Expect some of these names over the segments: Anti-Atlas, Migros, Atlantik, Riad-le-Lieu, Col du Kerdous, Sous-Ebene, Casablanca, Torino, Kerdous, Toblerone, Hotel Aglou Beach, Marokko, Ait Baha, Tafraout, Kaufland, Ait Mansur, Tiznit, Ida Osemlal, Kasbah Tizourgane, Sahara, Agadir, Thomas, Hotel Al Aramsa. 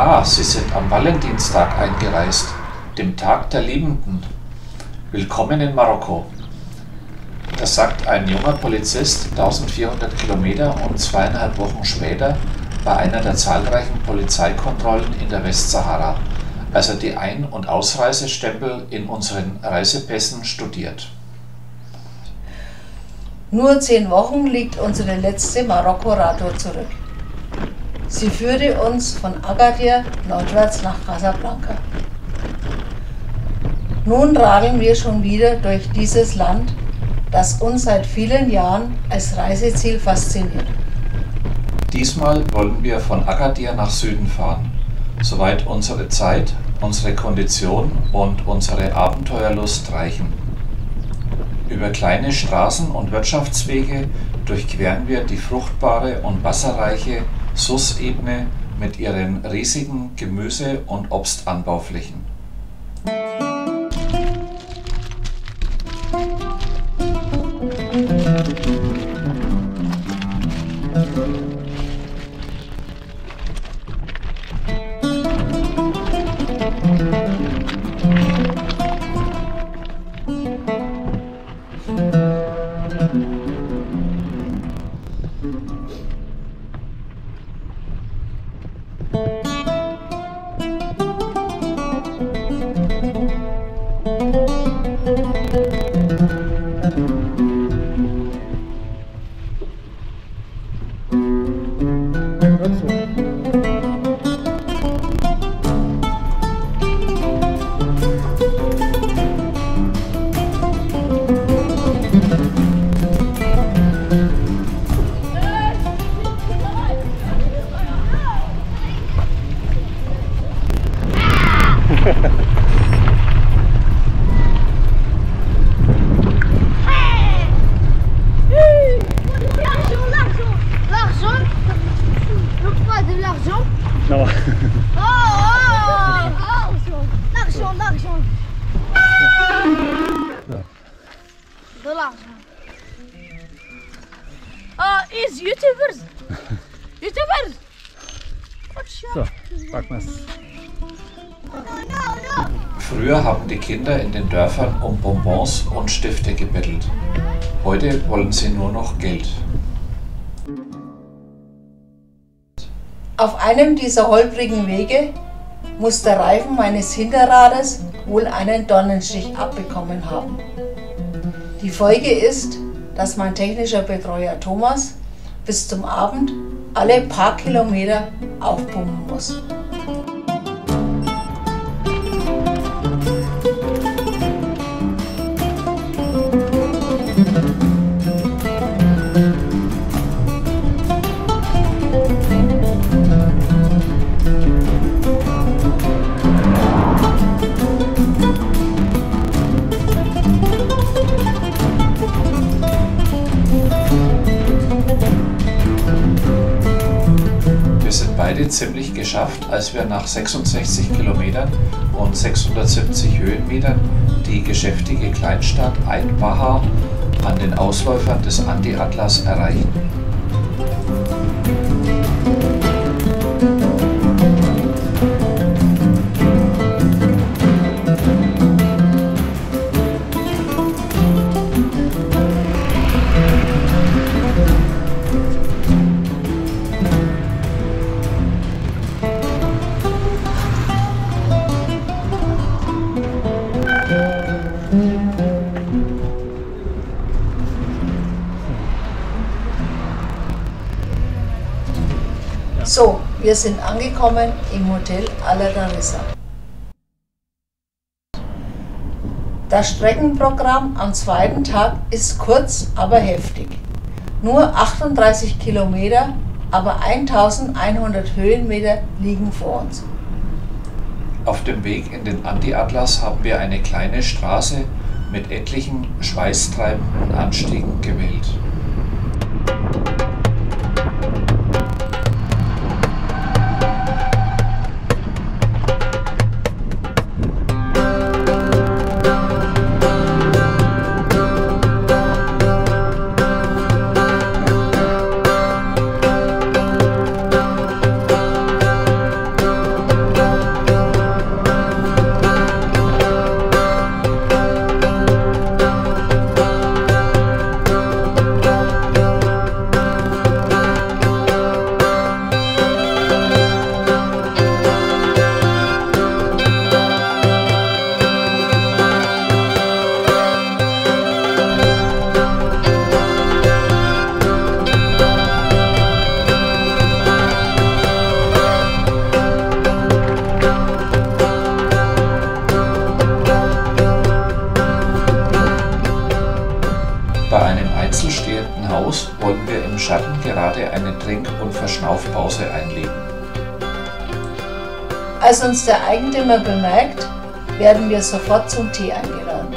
Ah, Sie sind am Valentinstag eingereist, dem Tag der Liebenden. Willkommen in Marokko. Das sagt ein junger Polizist 1400 Kilometer und 2,5 Wochen später bei einer der zahlreichen Polizeikontrollen in der Westsahara, als er die Ein- und Ausreisestempel in unseren Reisepässen studiert. Nur 10 Wochen liegt unsere letzte Marokko-Radtour zurück. Sie führte uns von Agadir nordwärts nach Casablanca. Nun radeln wir schon wieder durch dieses Land, das uns seit vielen Jahren als Reiseziel fasziniert. Diesmal wollen wir von Agadir nach Süden fahren, soweit unsere Zeit, unsere Kondition und unsere Abenteuerlust reichen. Über kleine Straßen und Wirtschaftswege durchqueren wir die fruchtbare und wasserreiche Sous-Ebene mit ihren riesigen Gemüse- und Obstanbauflächen. Früher haben die Kinder in den Dörfern um Bonbons und Stifte gebettelt. Heute wollen sie nur noch Geld. Auf einem dieser holprigen Wege muss der Reifen meines Hinterrades wohl einen Dornenstich abbekommen haben. Die Folge ist, dass mein technischer Betreuer Thomas bis zum Abend alle paar Kilometer aufpumpen muss. Ziemlich geschafft, als wir nach 66 Kilometern und 670 Höhenmetern die geschäftige Kleinstadt Ait Baha an den Ausläufern des Anti-Atlas erreichten. So, wir sind angekommen im Hotel Al Aramsa. Das Streckenprogramm am zweiten Tag ist kurz, aber heftig. Nur 38 Kilometer, aber 1100 Höhenmeter liegen vor uns. Auf dem Weg in den Anti-Atlas haben wir eine kleine Straße mit etlichen schweißtreibenden Anstiegen gewählt. Bei einem einzelstehenden Haus wollen wir im Schatten gerade eine Trink- und Verschnaufpause einlegen. Als uns der Eigentümer bemerkt, werden wir sofort zum Tee eingeladen.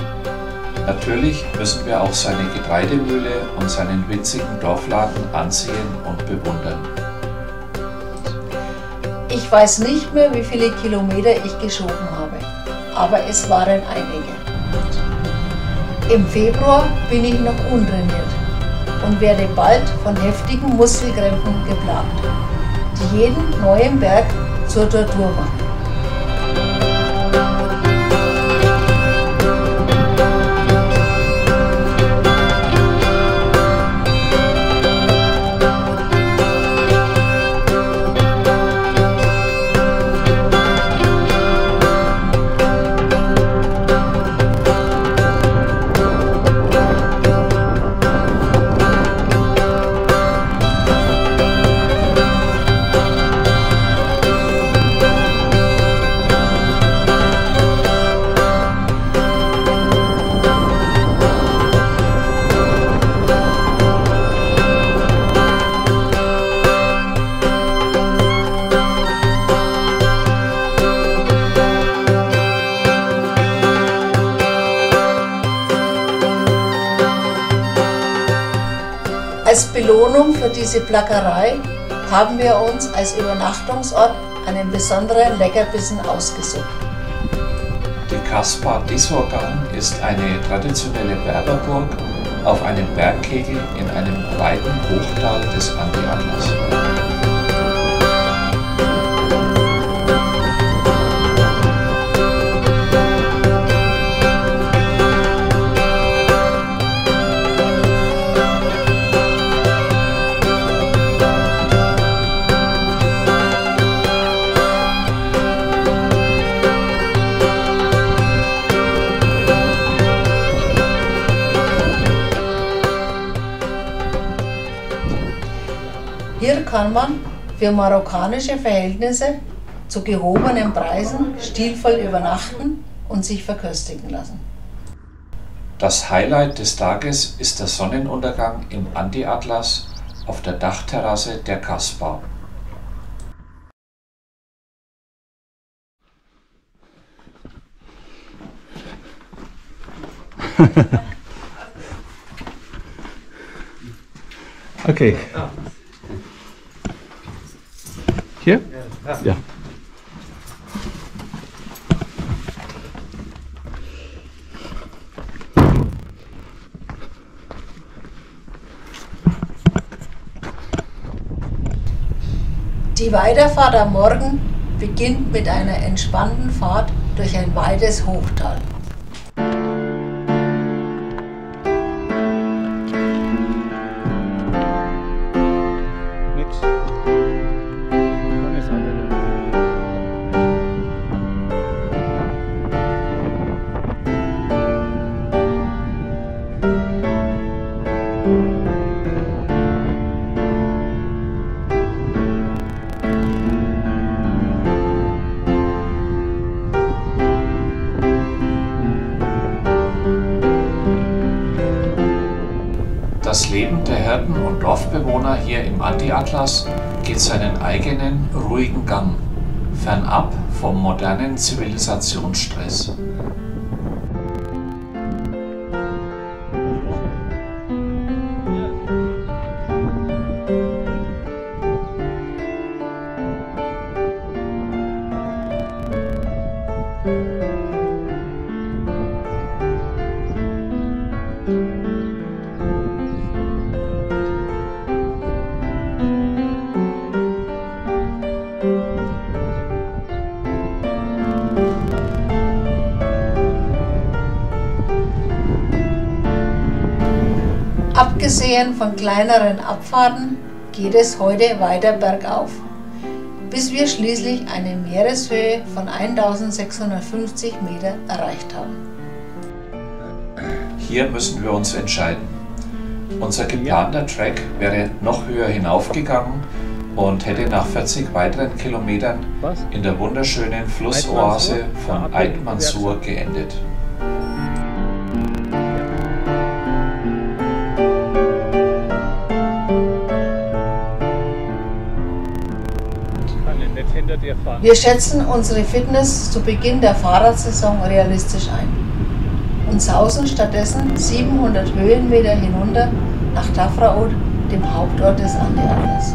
Natürlich müssen wir auch seine Getreidemühle und seinen winzigen Dorfladen ansehen und bewundern. Ich weiß nicht mehr, wie viele Kilometer ich geschoben habe, aber es waren einige. Im Februar bin ich noch untrainiert und werde bald von heftigen Muskelkrämpfen geplagt, die jeden neuen Berg zur Tortur machen. Als Belohnung für diese Plackerei haben wir uns als Übernachtungsort einen besonderen Leckerbissen ausgesucht. Die Kasbah Tizourgane ist eine traditionelle Berberburg auf einem Bergkegel in einem breiten Hochtal des Anti-Atlas. Hier kann man für marokkanische Verhältnisse zu gehobenen Preisen stilvoll übernachten und sich verköstigen lassen. Das Highlight des Tages ist der Sonnenuntergang im Anti-Atlas auf der Dachterrasse der Kasbah. Okay. Hier? Ja. Die Weiterfahrt am Morgen beginnt mit einer entspannten Fahrt durch ein weites Hochtal. Das Leben der Herden und Dorfbewohner hier im Anti-Atlas geht seinen eigenen, ruhigen Gang, fernab vom modernen Zivilisationsstress. Abgesehen von kleineren Abfahrten geht es heute weiter bergauf, bis wir schließlich eine Meereshöhe von 1650 Meter erreicht haben. Hier müssen wir uns entscheiden. Unser geplanter Track wäre noch höher hinaufgegangen und hätte nach 40 weiteren Kilometern in der wunderschönen Flussoase von Ait Mansur geendet. Wir schätzen unsere Fitness zu Beginn der Fahrradsaison realistisch ein und sausen stattdessen 700 Höhenmeter hinunter nach Tafraout, dem Hauptort des Anti-Atlas.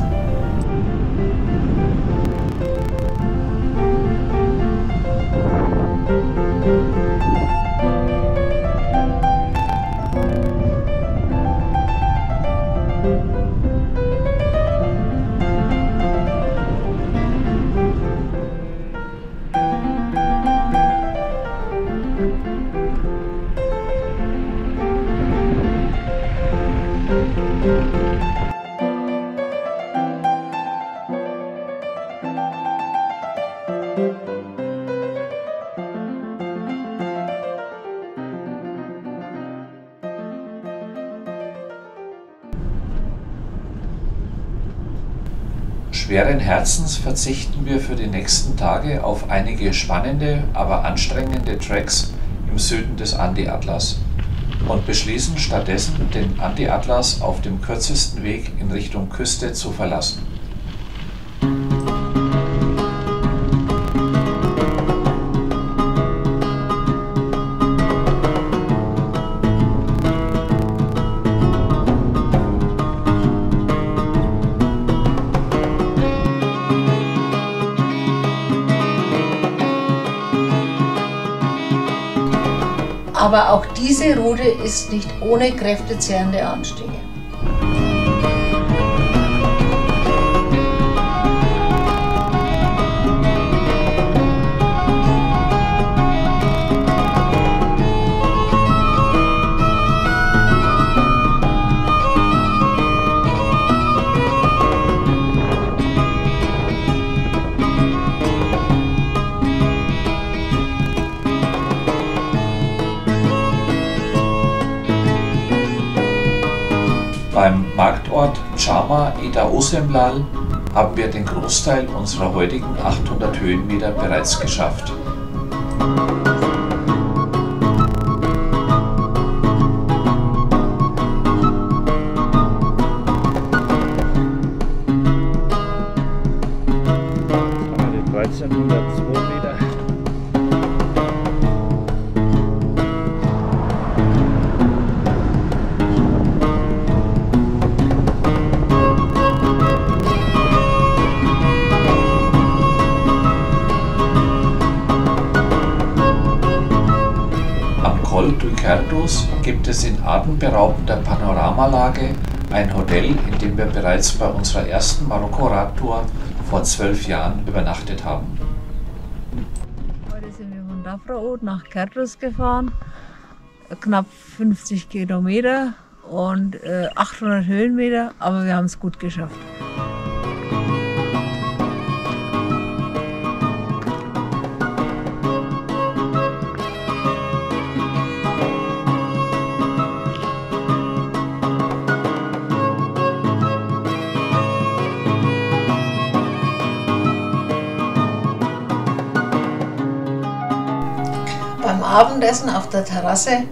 Schweren Herzens verzichten wir für die nächsten Tage auf einige spannende, aber anstrengende Tracks im Süden des Anti-Atlas und beschließen stattdessen, den Anti-Atlas auf dem kürzesten Weg in Richtung Küste zu verlassen. Aber auch diese Route ist nicht ohne kräftezehrende Anstiege. Ida Osemlal haben wir den Großteil unserer heutigen 800 Höhenmeter bereits geschafft. Col du Kerdous gibt es in atemberaubender Panoramalage ein Hotel, in dem wir bereits bei unserer ersten Marokko-Radtour vor 12 Jahren übernachtet haben. Heute sind wir von Tafraout nach Kerdous gefahren, knapp 50 Kilometer und 800 Höhenmeter, aber wir haben es gut geschafft. Beim Abendessen auf der Terrasse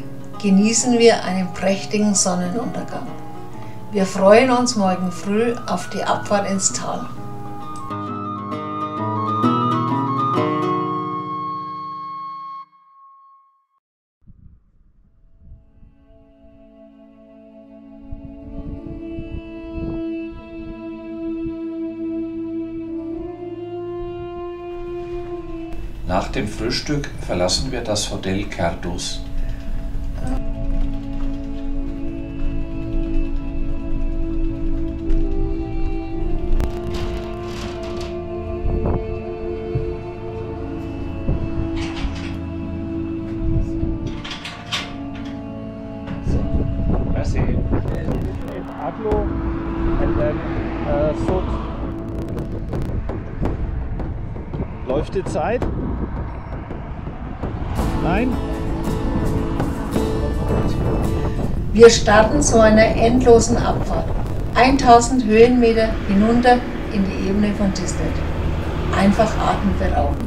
genießen wir einen prächtigen Sonnenuntergang. Wir freuen uns morgen früh auf die Abfahrt ins Tal. Nach dem Frühstück verlassen wir das Hotel Kerdous. Läuft die Zeit? Nein. Wir starten zu einer endlosen Abfahrt. 1000 Höhenmeter hinunter in die Ebene von Tiznit. Einfach atemberaubend.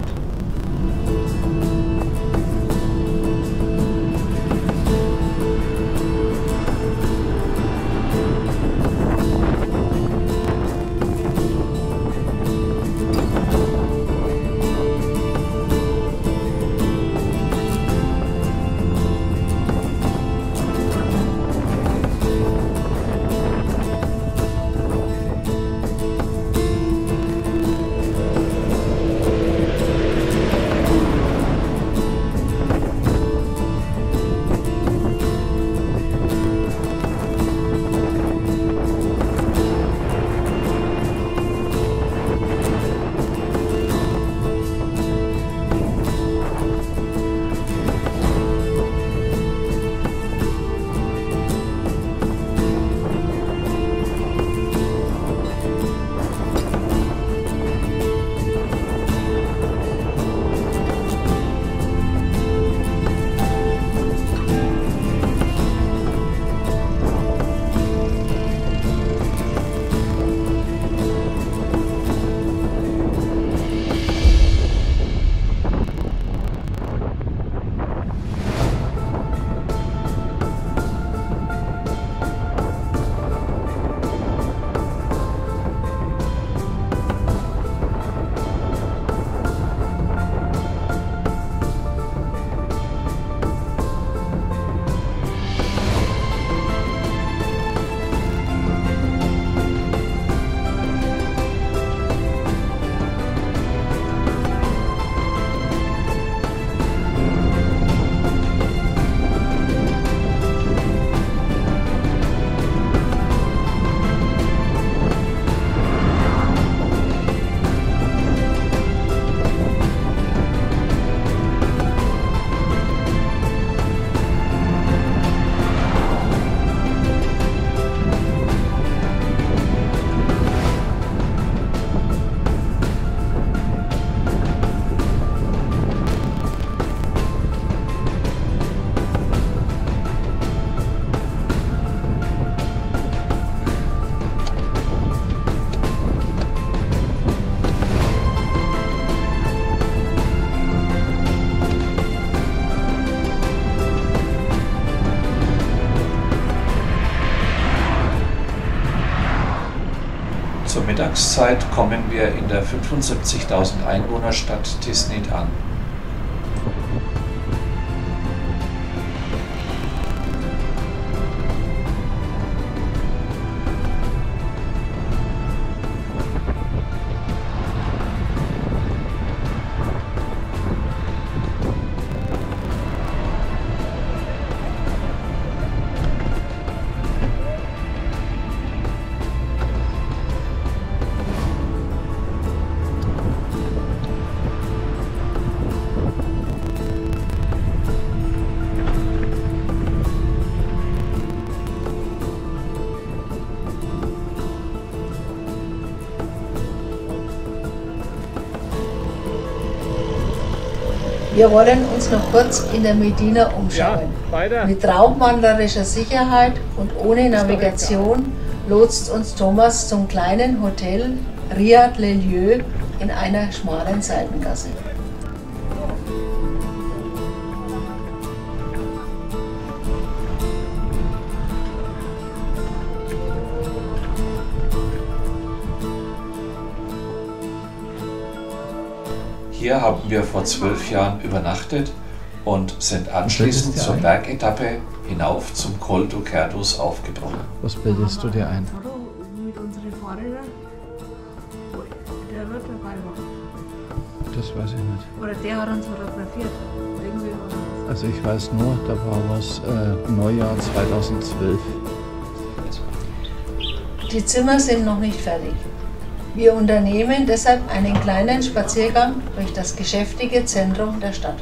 Mittagszeit kommen wir in der 75.000 Einwohnerstadt Tiznit an. Wir wollen uns noch kurz in der Medina umschauen. Ja, mit raubmalerischer Sicherheit und ohne Navigation lotst uns Thomas zum kleinen Hotel Riad-le-Lieu in einer schmalen Seitengasse. Hier haben wir vor 12 Jahren übernachtet und sind anschließend zur Bergetappe hinauf zum Col du Kerdous aufgebrochen. Was bildest du dir ein? Das weiß ich nicht. Oder der hat uns fotografiert. Also ich weiß nur, da war was Neujahr 2012. Die Zimmer sind noch nicht fertig. Wir unternehmen deshalb einen kleinen Spaziergang durch das geschäftige Zentrum der Stadt.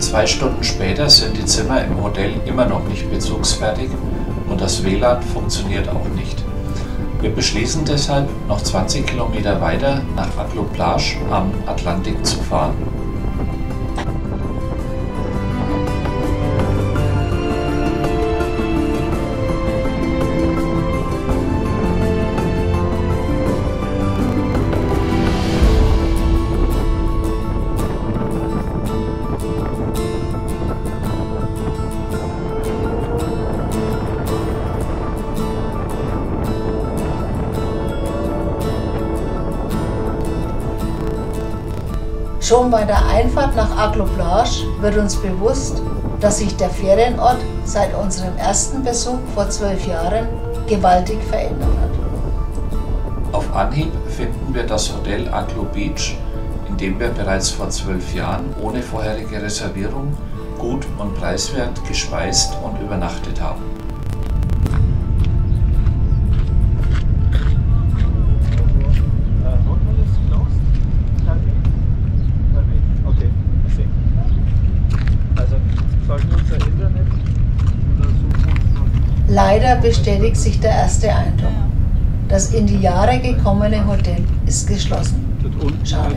Zwei Stunden später sind die Zimmer im Hotel immer noch nicht bezugsfertig und das WLAN funktioniert auch nicht. Wir beschließen deshalb, noch 20 Kilometer weiter nach Aglou Beach am Atlantik zu fahren. Schon bei der Einfahrt nach Aglou Beach wird uns bewusst, dass sich der Ferienort seit unserem ersten Besuch vor 12 Jahren gewaltig verändert hat. Auf Anhieb finden wir das Hotel Aglou Beach, in dem wir bereits vor 12 Jahren ohne vorherige Reservierung gut und preiswert gespeist und übernachtet haben. Leider bestätigt sich der erste Eindruck. Das in die Jahre gekommene Hotel ist geschlossen. Schade.